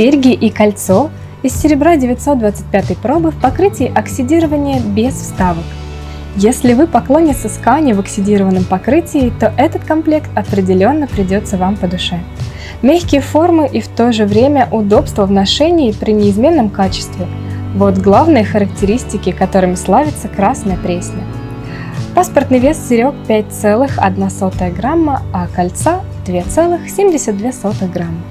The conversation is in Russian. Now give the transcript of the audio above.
Серьги и кольцо из серебра 925 пробы в покрытии оксидирования без вставок. Если вы поклонница ткани в оксидированном покрытии, то этот комплект определенно придется вам по душе. Мягкие формы и в то же время удобство в ношении при неизменном качестве – вот главные характеристики, которыми славится Красная Пресня. Паспортный вес серег 5,1 грамма, а кольца 2,72 грамма.